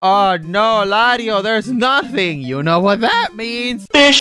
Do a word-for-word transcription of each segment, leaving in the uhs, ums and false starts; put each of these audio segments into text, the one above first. Oh no, Lario, there's nothing. You know what that means. Fish.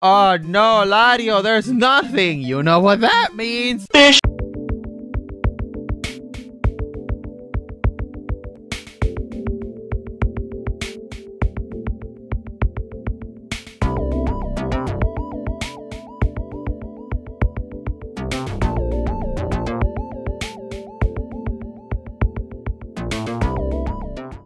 Oh no, Lario, there's nothing. You know what that means. Fish.